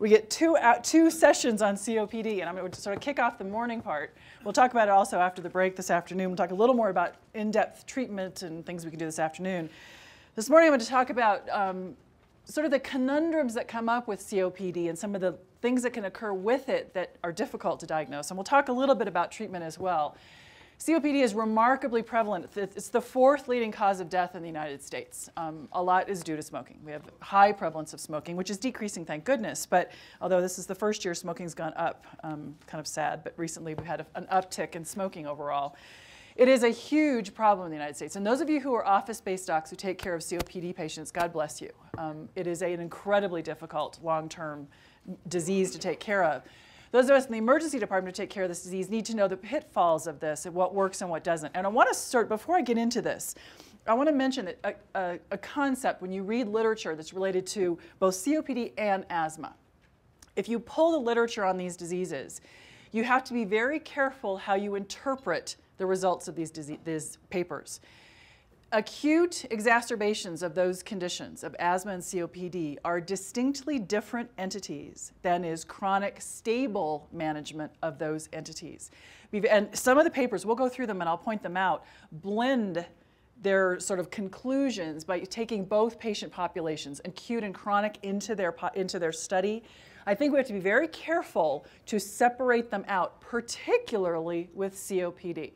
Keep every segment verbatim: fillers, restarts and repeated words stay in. We get two, out, two sessions on C O P D, and I'm going to sort of kick off the morning part. We'll talk about it also after the break this afternoon. We'll talk a little more about in-depth treatment and things we can do this afternoon. This morning I'm going to talk about um, sort of the conundrums that come up with C O P D and some of the things that can occur with it that are difficult to diagnose. And we'll talk a little bit about treatment as well. C O P D is remarkably prevalent. It's the fourth leading cause of death in the United States. Um, a lot is due to smoking. We have high prevalence of smoking, which is decreasing, thank goodness. But although this is the first year smoking's gone up, um, kind of sad, but recently we've had a, an uptick in smoking overall. It is a huge problem in the United States. And those of you who are office-based docs who take care of C O P D patients, God bless you. Um, it is a, an incredibly difficult long-term disease to take care of. Those of us in the emergency department who take care of this disease need to know the pitfalls of this and what works and what doesn't. And I want to start, before I get into this, I want to mention a, a, a concept when you read literature that's related to both C O P D and asthma. If you pull the literature on these diseases, you have to be very careful how you interpret the results of these, disease, these papers. Acute exacerbations of those conditions, of asthma and C O P D, are distinctly different entities than is chronic stable management of those entities. We've, and some of the papers, we'll go through them and I'll point them out, blend their sort of conclusions by taking both patient populations, acute and chronic, into their, into their study. I think we have to be very careful to separate them out, particularly with C O P D.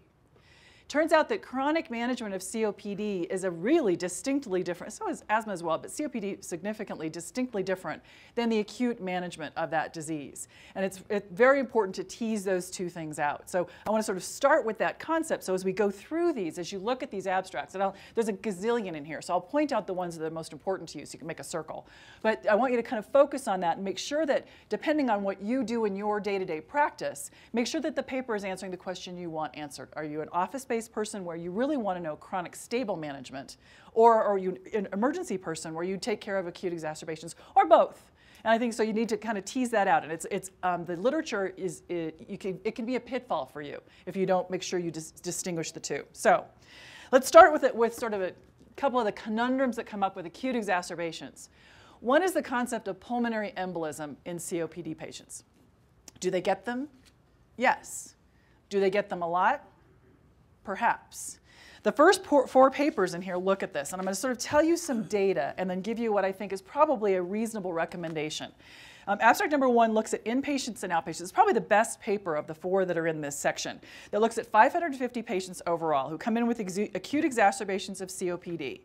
Turns out that chronic management of C O P D is a really distinctly different, so is asthma as well, but C O P D significantly distinctly different than the acute management of that disease. And it's, it's very important to tease those two things out. So I want to sort of start with that concept. So as we go through these, as you look at these abstracts, and I'll, there's a gazillion in here, so I'll point out the ones that are most important to you so you can make a circle. But I want you to kind of focus on that and make sure that, depending on what you do in your day-to-day practice, make sure that the paper is answering the question you want answered. Are you an office-based person where you really want to know chronic stable management, or are you an emergency person where you take care of acute exacerbations, or both? And I think so you need to kind of tease that out. And it's, it's um, the literature is, it, you can, it can be a pitfall for you if you don't make sure you dis distinguish the two. So let's start with it with sort of a couple of the conundrums that come up with acute exacerbations. One is the concept of pulmonary embolism in C O P D patients. Do they get them? Yes. Do they get them a lot? Perhaps. The first four papers in here look at this, and I'm going to sort of tell you some data and then give you what I think is probably a reasonable recommendation. Um, abstract number one looks at inpatients and outpatients. It's probably the best paper of the four that are in this section. That looks at five hundred fifty patients overall who come in with ex acute exacerbations of C O P D.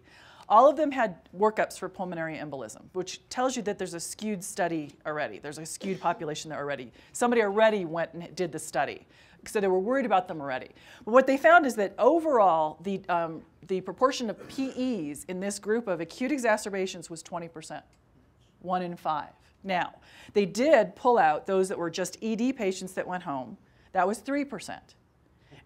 All of them had workups for pulmonary embolism, which tells you that there's a skewed study already. There's a skewed population there already. Somebody already went and did the study, so they were worried about them already. But what they found is that overall, the, um, the proportion of P Es in this group of acute exacerbations was twenty percent, one in five. Now, they did pull out those that were just E D patients that went home. That was three percent.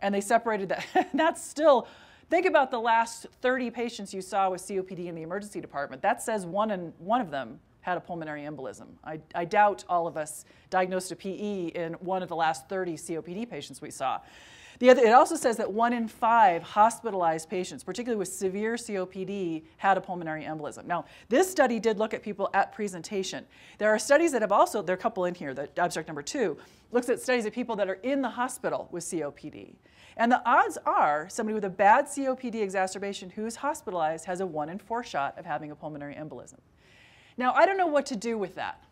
And they separated that. That's still... Think about the last thirty patients you saw with C O P D in the emergency department. That says one, in, one of them had a pulmonary embolism. I, I doubt all of us diagnosed a P E in one of the last thirty C O P D patients we saw. The other, it also says that one in five hospitalized patients, particularly with severe C O P D, had a pulmonary embolism. Now, this study did look at people at presentation. There are studies that have also, there are a couple in here, that abstract number two, looks at studies of people that are in the hospital with C O P D. And the odds are somebody with a bad C O P D exacerbation who's hospitalized has a one in four shot of having a pulmonary embolism. Now, I don't know what to do with that.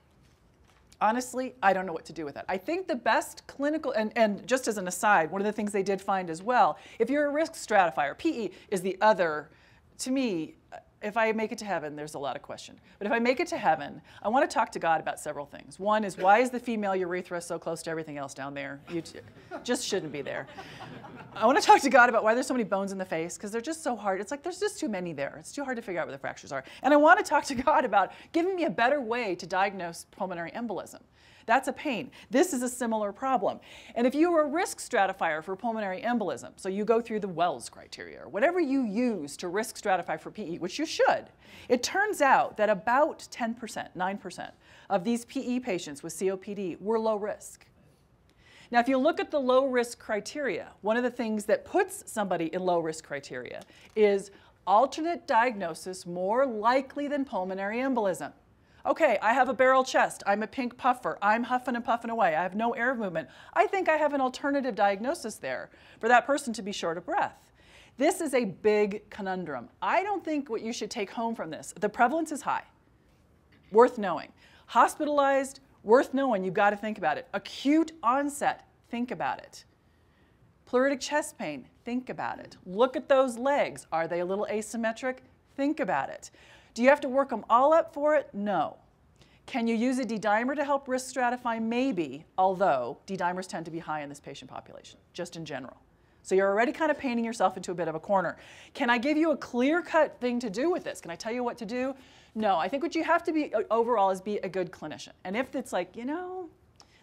Honestly, I don't know what to do with that. I think the best clinical, and, and just as an aside, one of the things they did find as well, if you're a risk stratifier, P E is the other, to me, if I make it to heaven, there's a lot of question. But if I make it to heaven, I want to talk to God about several things. One is, why is the female urethra so close to everything else down there? You just shouldn't be there. I want to talk to God about why there's so many bones in the face, because they're just so hard. It's like there's just too many there. It's too hard to figure out where the fractures are. And I want to talk to God about giving me a better way to diagnose pulmonary embolism. That's a pain. This is a similar problem. And if you were a risk stratifier for pulmonary embolism, so you go through the Wells criteria, or whatever you use to risk stratify for P E, which you should, it turns out that about ten percent, nine percent of these P E patients with C O P D were low risk. Now, if you look at the low risk criteria, one of the things that puts somebody in low risk criteria is alternate diagnosis more likely than pulmonary embolism. Okay, I have a barrel chest, I'm a pink puffer, I'm huffing and puffing away, I have no air movement. I think I have an alternative diagnosis there for that person to be short of breath. This is a big conundrum. I don't think what you should take home from this, the prevalence is high, worth knowing. Hospitalized, worth knowing, you've got to think about it. Acute onset, think about it. Pleuritic chest pain, think about it. Look at those legs, are they a little asymmetric? Think about it. Do you have to work them all up for it? No. Can you use a D-dimer to help risk stratify? Maybe, although D-dimers tend to be high in this patient population, just in general. So you're already kind of painting yourself into a bit of a corner. Can I give you a clear-cut thing to do with this? Can I tell you what to do? No. I think what you have to be overall is be a good clinician. And if it's like, you know,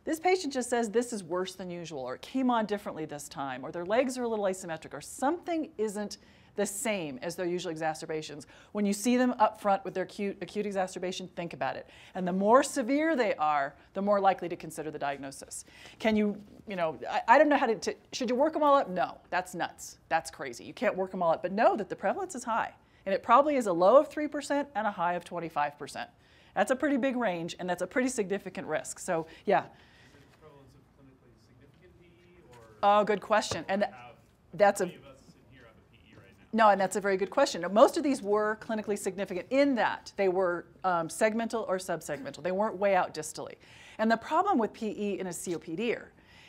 this patient just says this is worse than usual, or it came on differently this time, or their legs are a little asymmetric, or something isn't the same as their usual exacerbations. When you see them up front with their acute, acute exacerbation, think about it. And the more severe they are, the more likely to consider the diagnosis. Can you, you know, I, I don't know how to, to, should you work them all up? No, that's nuts. That's crazy. You can't work them all up. But know that the prevalence is high. And it probably is a low of three percent and a high of twenty-five percent. That's a pretty big range, and that's a pretty significant risk. So, yeah. Is the prevalence of clinically significant P E? Or oh, good question. And th that's a... No, and that's a very good question. Now, most of these were clinically significant in that they were um, segmental or subsegmental. They weren't way out distally. And the problem with P E in a C O P D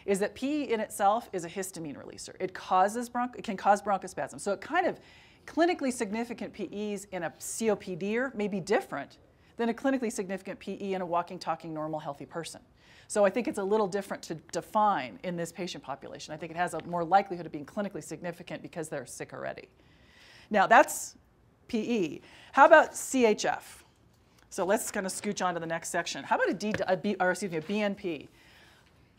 is that P E in itself is a histamine releaser. It causes bronch it can cause bronchospasm. So it kind of clinically significant P Es in a C O P D may be different than a clinically significant P E in a walking, talking, normal, healthy person. So I think it's a little different to define in this patient population. I think it has a more likelihood of being clinically significant because they're sick already. Now that's P E. How about C H F? So let's kind of scooch on to the next section. How about a, D, a, B, or excuse me, a B N P?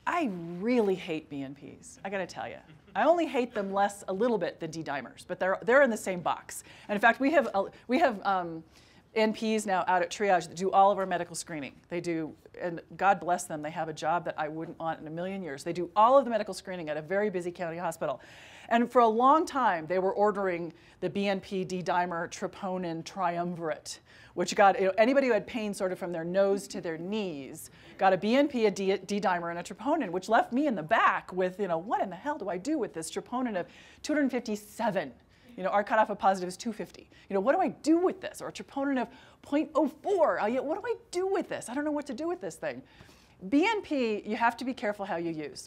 I really hate B N Ps, I gotta tell you. I only hate them less a little bit than D-dimers, but they're, they're in the same box. And in fact, we have, uh, we have um, N Ps now out at triage that do all of our medical screening. They do, and God bless them, they have a job that I wouldn't want in a million years. They do all of the medical screening at a very busy county hospital. And for a long time, they were ordering the B N P, D-dimer, troponin triumvirate, which got, you know, anybody who had pain sort of from their nose to their knees got a B N P, a D-dimer, and a troponin, which left me in the back with, you know, what in the hell do I do with this troponin of two hundred fifty-seven? You know, our cutoff of positive is two fifty. You know, what do I do with this? Or a troponin of zero point zero four. What do I do with this? I don't know what to do with this thing. B N P, you have to be careful how you use.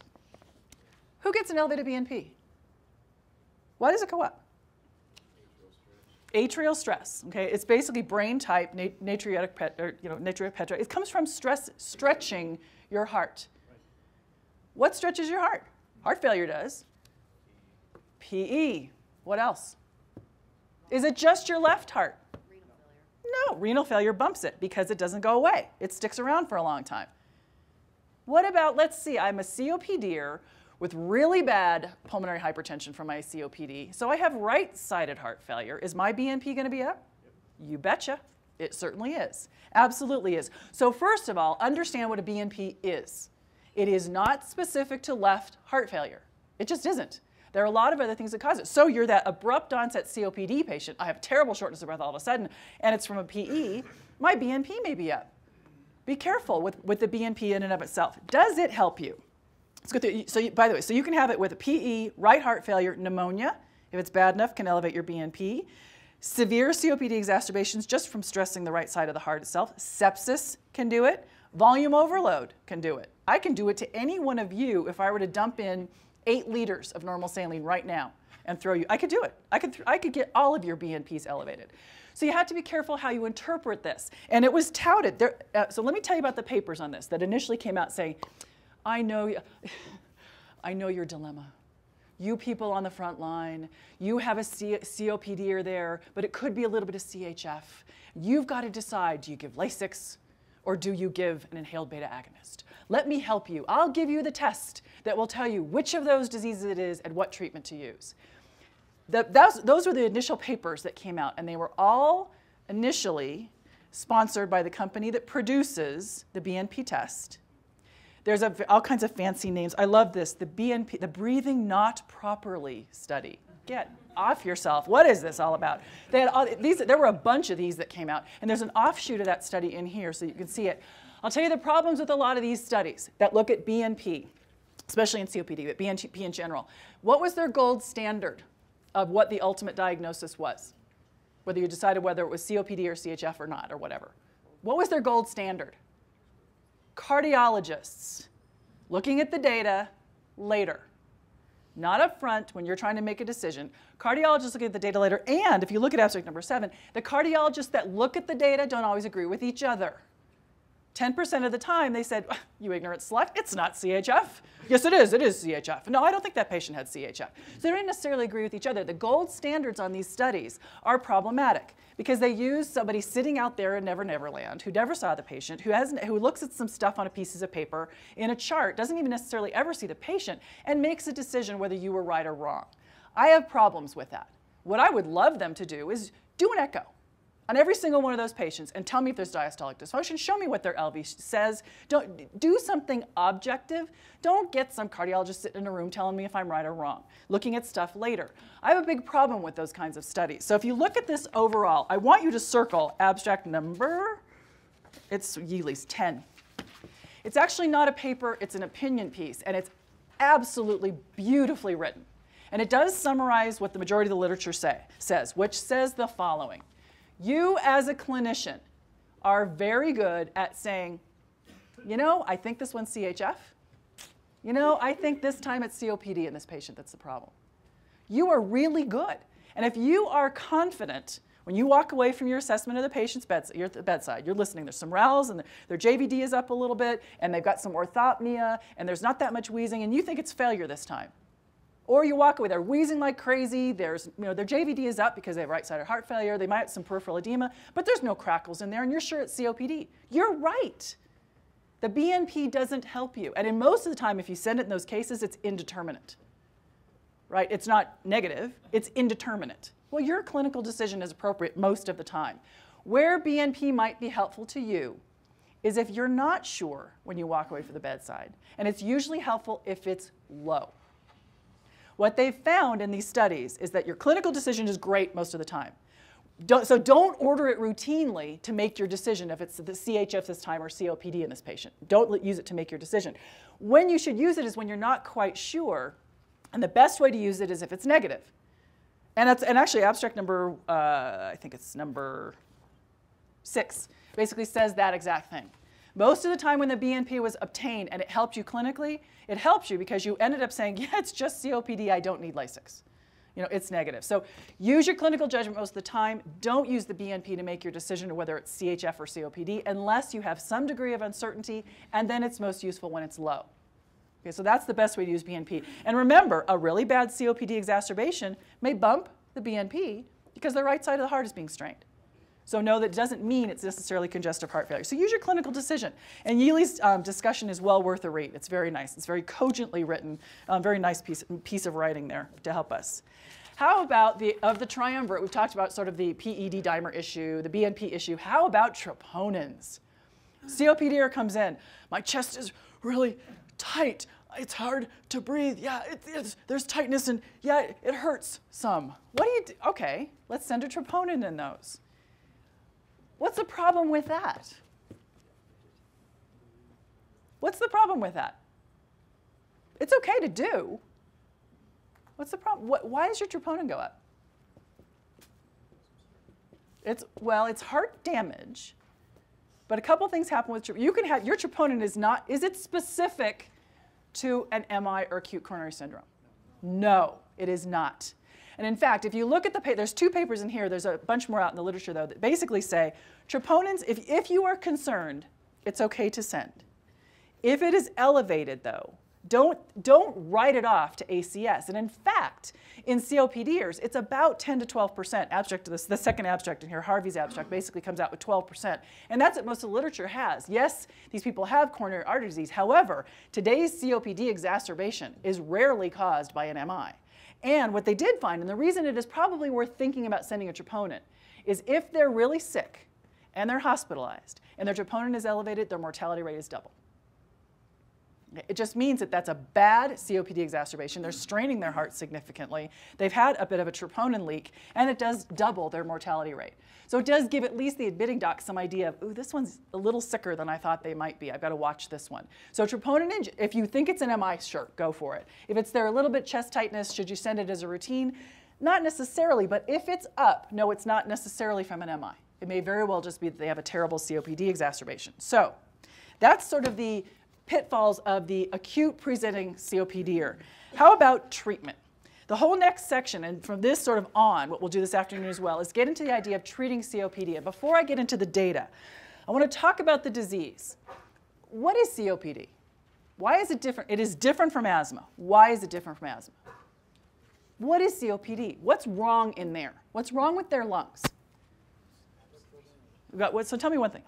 Who gets an elevated B N P? Why does it go up? Atrial stress. Atrial stress. Okay, it's basically brain type nat natriuretic, pet, or, you know, natriuretic petrol. It comes from stress stretching your heart. Right. What stretches your heart? Heart failure does. P E. What else? Is it just your left heart? Renal failure. No, renal failure bumps it because it doesn't go away. It sticks around for a long time. What about, let's see, I'm a C O P D-er with really bad pulmonary hypertension from my C O P D, so I have right-sided heart failure. Is my B N P going to be up? Yep. You betcha. It certainly is. Absolutely is. So first of all, understand what a B N P is. It is not specific to left heart failure. It just isn't. There are a lot of other things that cause it. So you're that abrupt onset C O P D patient. I have terrible shortness of breath all of a sudden, and it's from a P E. My B N P may be up. Be careful with, with the B N P in and of itself. Does it help you? Let's go through. So you, by the way, so you can have it with a P E, right heart failure, pneumonia. If it's bad enough, can elevate your B N P. Severe C O P D exacerbations just from stressing the right side of the heart itself. Sepsis can do it. Volume overload can do it. I can do it to any one of you if I were to dump in eight liters of normal saline right now and throw you. I could do it. I could, I could get all of your B N Ps elevated. So you have to be careful how you interpret this. And it was touted. There, uh, so let me tell you about the papers on this that initially came out saying, I know, I know your dilemma. You people on the front line, you have a C COPD or there, but it could be a little bit of C H F. You've got to decide, do you give Lasix or do you give an inhaled beta agonist? Let me help you. I'll give you the test that will tell you which of those diseases it is and what treatment to use. The, those, those were the initial papers that came out, and they were all initially sponsored by the company that produces the B N P test. There's a, all kinds of fancy names. I love this, the B N P, the breathing not properly study. get off yourself. What is this all about? They had all, these, there were a bunch of these that came out, and there's an offshoot of that study in here, so you can see it. I'll tell you the problems with a lot of these studies that look at B N P, especially in C O P D, but B N P in general. What was their gold standard of what the ultimate diagnosis was? Whether you decided whether it was C O P D or C H F or not or whatever. What was their gold standard? Cardiologists looking at the data later. Not up front when you're trying to make a decision. Cardiologists look at the data later, and if you look at abstract number seven, the cardiologists that look at the data don't always agree with each other. ten percent of the time they said, you ignorant slut, it's not C H F. Yes, it is, it is C H F. No, I don't think that patient had C H F. So they don't necessarily agree with each other. The gold standards on these studies are problematic because they use somebody sitting out there in Never Never Land who never saw the patient, who, hasn't, who looks at some stuff on a piece of paper in a chart, doesn't even necessarily ever see the patient, and makes a decision whether you were right or wrong. I have problems with that. What I would love them to do is do an echo on every single one of those patients and tell me if there's diastolic dysfunction, show me what their L V says. Don't, do something objective. Don't get some cardiologist sitting in a room telling me if I'm right or wrong, looking at stuff later. I have a big problem with those kinds of studies. So if you look at this overall, I want you to circle abstract number, it's Yealy's ten. It's actually not a paper, it's an opinion piece, and it's absolutely beautifully written. And it does summarize what the majority of the literature say, says, which says the following. You, as a clinician, are very good at saying, you know, I think this one's C H F. You know, I think this time it's C O P D in this patient that's the problem. You are really good. And if you are confident when you walk away from your assessment of the patient's beds, you're at the bedside, you're listening, there's some rals, and their J V D is up a little bit, and they've got some orthopnea, and there's not that much wheezing, and you think it's failure this time. Or you walk away, they're wheezing like crazy, there's, you know, their J V D is up because they have right-sided heart failure, they might have some peripheral edema, but there's no crackles in there, and you're sure it's C O P D. You're right. The B N P doesn't help you. And in most of the time, if you send it in those cases, it's indeterminate. Right? It's not negative, it's indeterminate. Well, your clinical decision is appropriate most of the time. Where B N P might be helpful to you is if you're not sure when you walk away from the bedside. And it's usually helpful if it's low. What they've found in these studies is that your clinical decision is great most of the time. Don't, so don't order it routinely to make your decision if it's the C H F this time or C O P D in this patient. Don't use it to make your decision. When you should use it is when you're not quite sure, and the best way to use it is if it's negative. And, it's, and actually abstract number, uh, I think it's number six, basically says that exact thing. Most of the time when the B N P was obtained and it helped you clinically, it helps you because you ended up saying, yeah, it's just C O P D, I don't need Lasix. You know, it's negative. So use your clinical judgment most of the time. Don't use the B N P to make your decision of whether it's C H F or C O P D unless you have some degree of uncertainty, and then it's most useful when it's low. Okay, so that's the best way to use B N P. And remember, a really bad C O P D exacerbation may bump the B N P because the right side of the heart is being strained. So no, that doesn't mean it's necessarily congestive heart failure. So use your clinical decision. And Yealy's um, discussion is well worth a read. It's very nice. It's very cogently written. Um, very nice piece, piece of writing there to help us. How about the, of the triumvirate, we've talked about sort of the P E D-dimer issue, the B N P issue. How about troponins? C O P D-er comes in. My chest is really tight. It's hard to breathe. Yeah, it, it's, there's tightness and yeah, it hurts some. What do you do? Okay, let's send a troponin in those. What's the problem with that? What's the problem with that? It's okay to do. What's the problem? What, why does your troponin go up? It's, well, it's heart damage, but a couple things happen with troponin. You can have, your troponin is not, is it specific to an M I or acute coronary syndrome? No, it is not. And in fact, if you look at the paper, there's two papers in here, there's a bunch more out in the literature though, that basically say troponins, if, if you are concerned, it's okay to send. If it is elevated though, don't, don't write it off to A C S. And in fact, in C O P D-ers, it's about ten to twelve percent. Abstract, the, the second abstract in here, Harvey's abstract, basically comes out with twelve percent. And that's what most of the literature has. Yes, these people have coronary artery disease. However, today's C O P D exacerbation is rarely caused by an M I. And what they did find, and the reason it is probably worth thinking about sending a troponin, is if they're really sick and they're hospitalized and their troponin is elevated, their mortality rate is double. It just means that that's a bad C O P D exacerbation. They're straining their heart significantly. They've had a bit of a troponin leak, and it does double their mortality rate. So it does give at least the admitting doc some idea of, ooh, this one's a little sicker than I thought they might be. I've got to watch this one. So troponin, if you think it's an M I, sure, go for it. If it's there a little bit chest tightness, should you send it as a routine? Not necessarily, but if it's up, no, it's not necessarily from an M I. It may very well just be that they have a terrible C O P D exacerbation. So that's sort of the pitfalls of the acute presenting C O P D-er. How about treatment? The whole next section, and from this sort of on, what we'll do this afternoon as well, is get into the idea of treating C O P D. And before I get into the data, I want to talk about the disease. What is C O P D? Why is it different? It is different from asthma. Why is it different from asthma? What is C O P D? What's wrong in there? What's wrong with their lungs? We've got, so tell me one thing.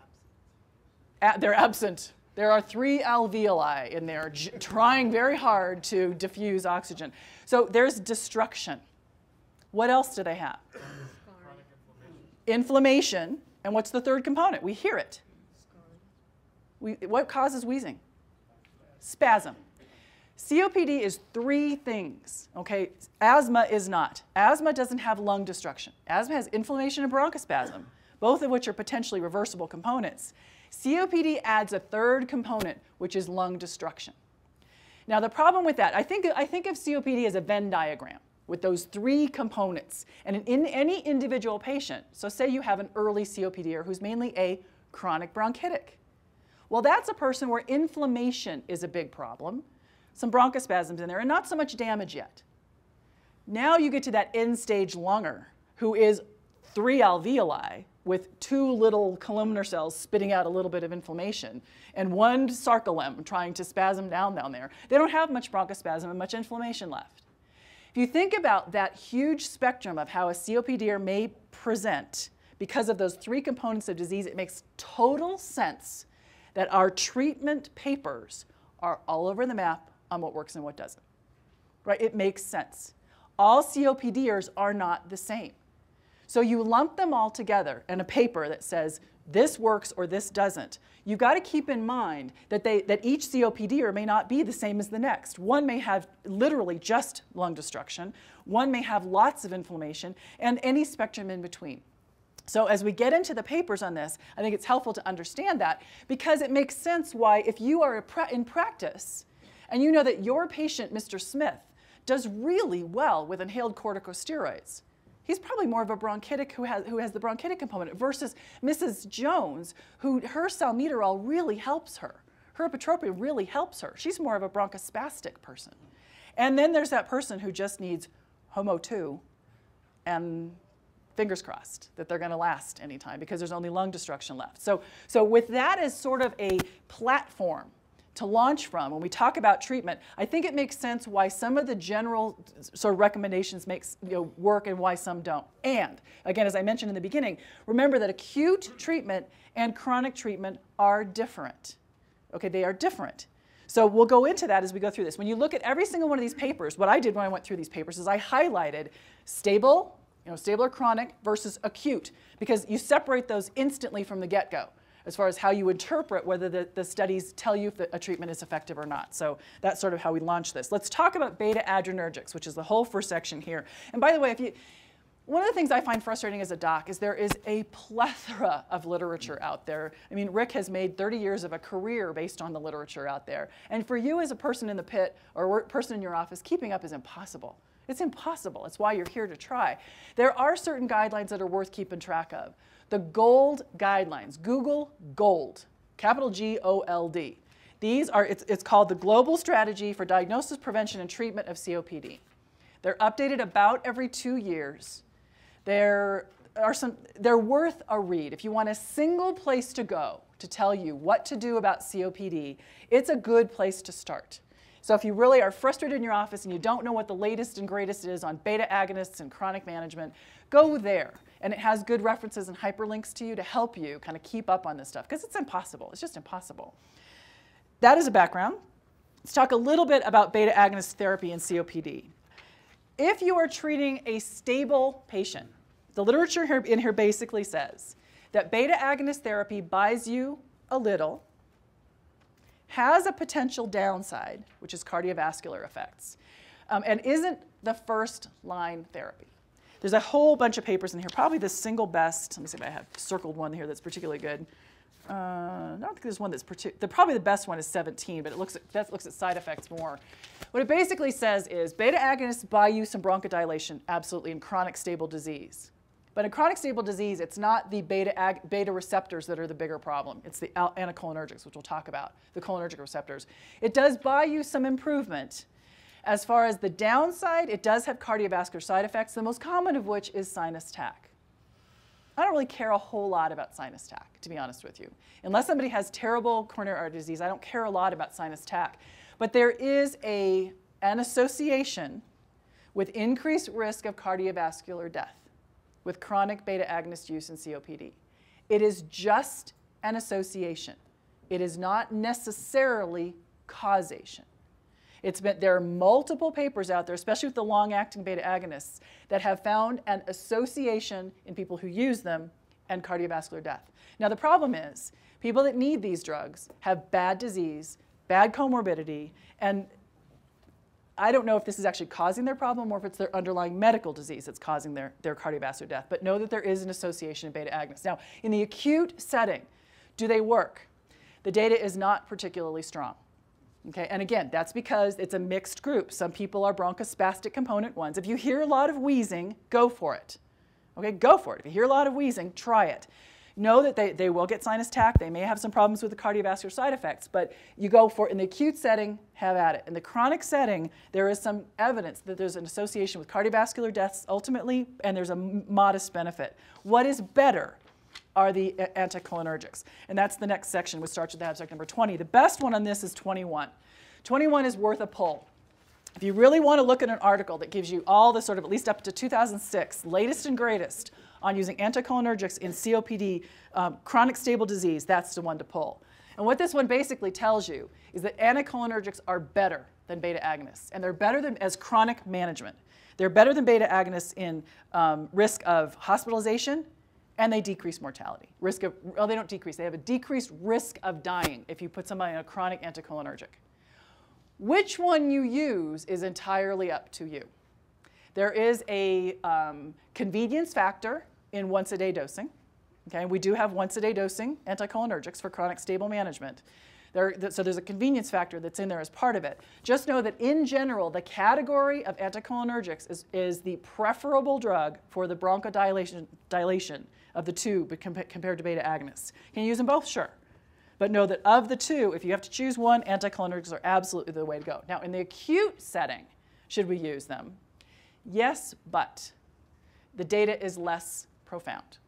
A, they're absent. There are three alveoli in there trying very hard to diffuse oxygen. So there's destruction. What else do they have? Inflammation. And what's the third component? We hear it. We, what causes wheezing? Spasm. C O P D is three things, okay? Asthma is not. Asthma doesn't have lung destruction. Asthma has inflammation and bronchospasm, both of which are potentially reversible components. C O P D adds a third component, which is lung destruction. Now, the problem with that, I think, I think of C O P D as a Venn diagram with those three components. And in any individual patient, so say you have an early C O P D-er who's mainly a chronic bronchitic. Well, that's a person where inflammation is a big problem, some bronchospasms in there, and not so much damage yet. Now you get to that end-stage lunger who is three alveoli with two little columnar cells spitting out a little bit of inflammation and one sarcolemma trying to spasm down down there. They don't have much bronchospasm and much inflammation left. If you think about that huge spectrum of how a C O P D-er may present because of those three components of disease, it makes total sense that our treatment papers are all over the map on what works and what doesn't, right? It makes sense. All C O P D-ers are not the same. So you lump them all together in a paper that says this works or this doesn't. You've got to keep in mind that, they, that each C O P D-er may not be the same as the next. One may have literally just lung destruction. One may have lots of inflammation and any spectrum in between. So as we get into the papers on this, I think it's helpful to understand that because it makes sense why if you are in practice and you know that your patient, Mister Smith, does really well with inhaled corticosteroids, he's probably more of a bronchitic who has, who has the bronchitic component versus Missus Jones, who her salmeterol really helps her. Her apotropia really helps her. She's more of a bronchospastic person. And then there's that person who just needs HOMO two and fingers crossed that they're going to last any time because there's only lung destruction left. So, so with that as sort of a platform to launch from, when we talk about treatment, I think it makes sense why some of the general sort of recommendations makes, you know, work and why some don't. And again, as I mentioned in the beginning, remember that acute treatment and chronic treatment are different. Okay, they are different. So we'll go into that as we go through this. When you look at every single one of these papers, what I did when I went through these papers is I highlighted stable, you know, stable or chronic versus acute, because you separate those instantly from the get-go as far as how you interpret whether the, the studies tell you if the, a treatment is effective or not. So that's sort of how we launch this. Let's talk about beta-adrenergics, which is the whole first section here. And by the way, if you, one of the things I find frustrating as a doc is there is a plethora of literature out there. I mean, Rick has made thirty years of a career based on the literature out there. And for you as a person in the pit or a person in your office, keeping up is impossible. It's impossible. It's why you're here to try. There are certain guidelines that are worth keeping track of. The GOLD guidelines, Google GOLD, capital G O L D. These are, it's, it's called the Global Strategy for Diagnosis, Prevention, and Treatment of C O P D. They're updated about every two years. There are some, they're worth a read. If you want a single place to go to tell you what to do about C O P D, it's a good place to start. So if you really are frustrated in your office and you don't know what the latest and greatest is on beta agonists and chronic management, go there. And it has good references and hyperlinks to you to help you kind of keep up on this stuff, because it's impossible. It's just impossible. That is a background. Let's talk a little bit about beta agonist therapy and C O P D. If you are treating a stable patient, the literature in here basically says that beta agonist therapy buys you a little, has a potential downside, which is cardiovascular effects, um, and isn't the first line therapy. There's a whole bunch of papers in here, probably the single best. Let me see if I have circled one here that's particularly good. Uh, I don't think there's one that's particular. Probably the best one is seventeen, but it looks at, that looks at side effects more. What it basically says is beta agonists by use in bronchodilation, absolutely, in chronic stable disease. But in chronic stable disease, it's not the beta, ag beta receptors that are the bigger problem. It's the anticholinergics, which we'll talk about, the cholinergic receptors. It does buy you some improvement. As far as the downside, it does have cardiovascular side effects, the most common of which is sinus tach. I don't really care a whole lot about sinus tach, to be honest with you. Unless somebody has terrible coronary artery disease, I don't care a lot about sinus tach. But there is a, an association with increased risk of cardiovascular death with chronic beta agonist use in C O P D. It is just an association. It is not necessarily causation. It's been, there are multiple papers out there, especially with the long-acting beta agonists, that have found an association in people who use them and cardiovascular death. Now, the problem is people that need these drugs have bad disease, bad comorbidity, and I don't know if this is actually causing their problem or if it's their underlying medical disease that's causing their, their cardiovascular death, but know that there is an association in beta agonists. Now, in the acute setting, do they work? The data is not particularly strong. Okay, and again, that's because it's a mixed group. Some people are bronchospastic component ones. If you hear a lot of wheezing, go for it. Okay, go for it. If you hear a lot of wheezing, try it. Know that they, they will get sinus tach. They may have some problems with the cardiovascular side effects, but you go for it. In the acute setting, have at it. In the chronic setting, there is some evidence that there's an association with cardiovascular deaths ultimately, and there's a modest benefit. What is better are the anticholinergics. And that's the next section, which starts with abstract number twenty. The best one on this is twenty-one. twenty-one is worth a pull. If you really want to look at an article that gives you all the sort of, at least up to two thousand six, latest and greatest on using anticholinergics in C O P D, um, chronic stable disease, that's the one to pull. And what this one basically tells you is that anticholinergics are better than beta agonists, and they're better than as chronic management. They're better than beta agonists in um, risk of hospitalization, and they decrease mortality. Risk of, well, they don't decrease. They have a decreased risk of dying if you put somebody on a chronic anticholinergic. Which one you use is entirely up to you. There is a um, convenience factor in once-a-day dosing. Okay, we do have once-a-day dosing anticholinergics for chronic stable management. There, th so there's a convenience factor that's in there as part of it. Just know that in general, the category of anticholinergics is, is the preferable drug for the bronchodilation dilation of the two but compa compared to beta agonists. Can you use them both? Sure. But know that of the two, if you have to choose one, anticholinergics are absolutely the way to go. Now, in the acute setting, should we use them? Yes, but the data is less profound.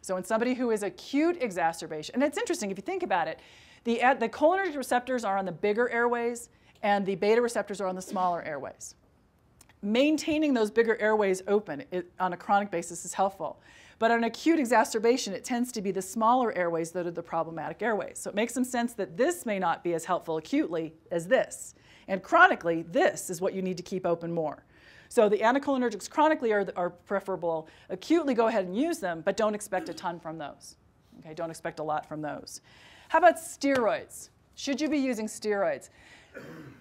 So in somebody who is acute exacerbation, and it's interesting if you think about it, the, the cholinergic receptors are on the bigger airways, and the beta receptors are on the smaller airways. Maintaining those bigger airways open it, on a chronic basis is helpful. But on acute exacerbation, it tends to be the smaller airways that are the problematic airways. So it makes some sense that this may not be as helpful acutely as this. And chronically, this is what you need to keep open more. So the anticholinergics chronically are, are preferable. Acutely, go ahead and use them, but don't expect a ton from those. Okay, don't expect a lot from those. How about steroids? Should you be using steroids?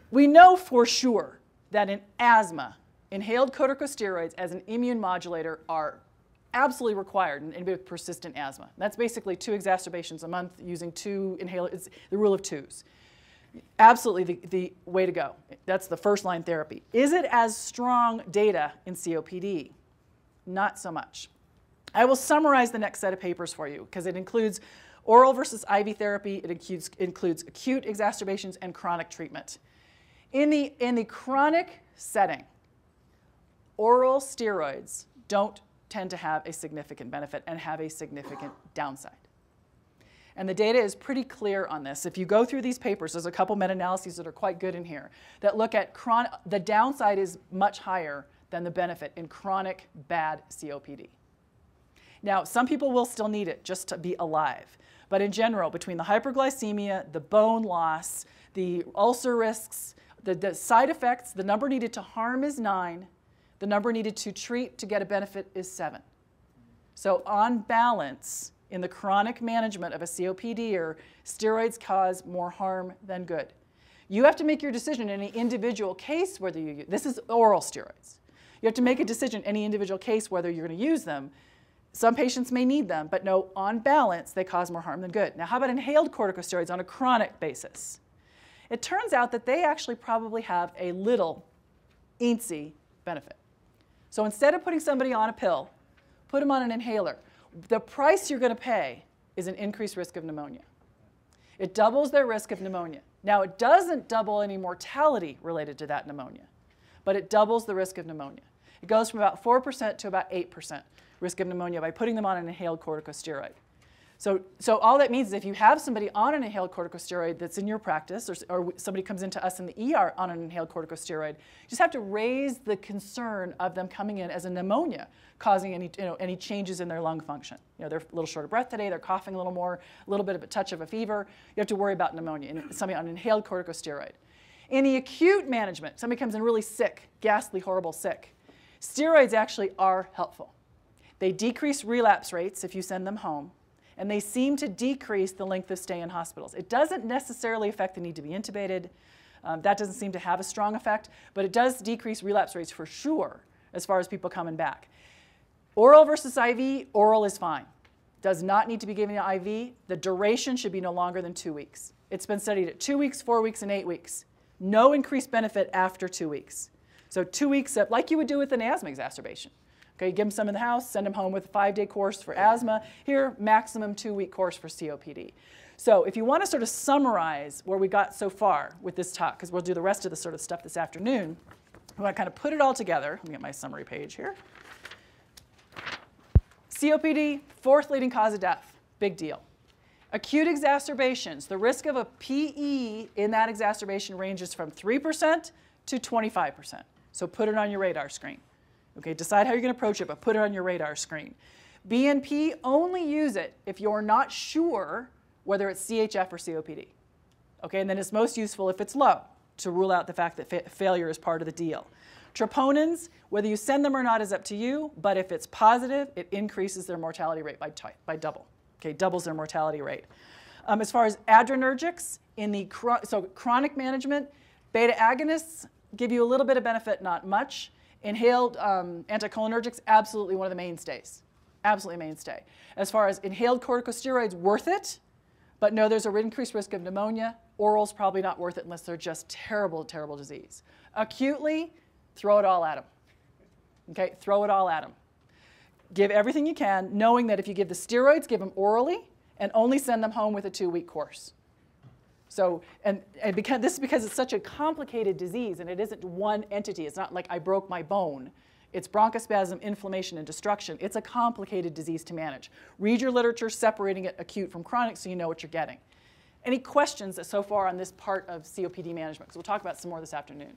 We know for sure that in asthma, inhaled corticosteroids as an immune modulator are absolutely required in anybody with persistent asthma. That's basically two exacerbations a month using two inhalers. It's the rule of twos. Absolutely the, the way to go. That's the first line therapy. Is it as strong data in C O P D? Not so much. I will summarize the next set of papers for you because it includes oral versus I V therapy. It includes, includes acute exacerbations and chronic treatment. In the, in the chronic setting, oral steroids don't tend to have a significant benefit and have a significant downside. And the data is pretty clear on this. If you go through these papers, there's a couple meta-analyses that are quite good in here that look at chron- the downside is much higher than the benefit in chronic bad C O P D. Now, some people will still need it just to be alive. But in general, between the hyperglycemia, the bone loss, the ulcer risks, the, the side effects, the number needed to harm is nine. The number needed to treat to get a benefit is seven. So on balance, in the chronic management of a C O P D, or steroids cause more harm than good. You have to make your decision in any individual case whether you use, this is oral steroids. You have to make a decision in any individual case whether you're going to use them. Some patients may need them, but no, on balance, they cause more harm than good. Now, how about inhaled corticosteroids on a chronic basis? It turns out that they actually probably have a little eensy benefit. So instead of putting somebody on a pill, put them on an inhaler. The price you're going to pay is an increased risk of pneumonia. It doubles their risk of pneumonia. Now, it doesn't double any mortality related to that pneumonia, but it doubles the risk of pneumonia. It goes from about four percent to about eight percent risk of pneumonia by putting them on an inhaled corticosteroid. So, so all that means is if you have somebody on an inhaled corticosteroid that's in your practice, or, or somebody comes into us in the E R on an inhaled corticosteroid, you just have to raise the concern of them coming in as a pneumonia, causing any, you know, any changes in their lung function. You know, they're a little short of breath today, they're coughing a little more, a little bit of a touch of a fever. You have to worry about pneumonia in somebody on an inhaled corticosteroid. In the acute management, somebody comes in really sick, ghastly, horrible sick, steroids actually are helpful. They decrease relapse rates if you send them home, and they seem to decrease the length of stay in hospitals. It doesn't necessarily affect the need to be intubated. Um, that doesn't seem to have a strong effect, but it does decrease relapse rates for sure as far as people coming back. Oral versus I V, oral is fine. Does not need to be given an I V. The duration should be no longer than two weeks. It's been studied at two weeks, four weeks, and eight weeks. No increased benefit after two weeks. So two weeks, up, like you would do with an asthma exacerbation. Okay, give them some in the house, send them home with a five-day course for asthma. Here, maximum two-week course for C O P D. So if you want to sort of summarize where we got so far with this talk, because we'll do the rest of the sort of stuff this afternoon, I want to kind of put it all together. Let me get my summary page here. C O P D, fourth leading cause of death, big deal. Acute exacerbations, the risk of a P E in that exacerbation ranges from three percent to twenty-five percent. So put it on your radar screen. Okay, decide how you're going to approach it, but put it on your radar screen. B N P, only use it if you're not sure whether it's C H F or C O P D. Okay, and then it's most useful if it's low to rule out the fact that fa failure is part of the deal. Troponins, whether you send them or not is up to you, but if it's positive, it increases their mortality rate by, by double. Okay, doubles their mortality rate. Um, as far as adrenergics, in the chro so chronic management, beta agonists give you a little bit of benefit, not much. Inhaled um, anticholinergics, absolutely one of the mainstays, absolutely mainstay. As far as inhaled corticosteroids, worth it, but no, there's an increased risk of pneumonia. Oral's probably not worth it unless they're just terrible, terrible disease. Acutely, throw it all at them, okay? Throw it all at them. Give everything you can, knowing that if you give the steroids, give them orally, and only send them home with a two-week course. So, and, and because, this is because it's such a complicated disease, and it isn't one entity. It's not like I broke my bone. It's bronchospasm, inflammation, and destruction. It's a complicated disease to manage. Read your literature separating it acute from chronic so you know what you're getting. Any questions so far on this part of C O P D management? Because we'll talk about some more this afternoon.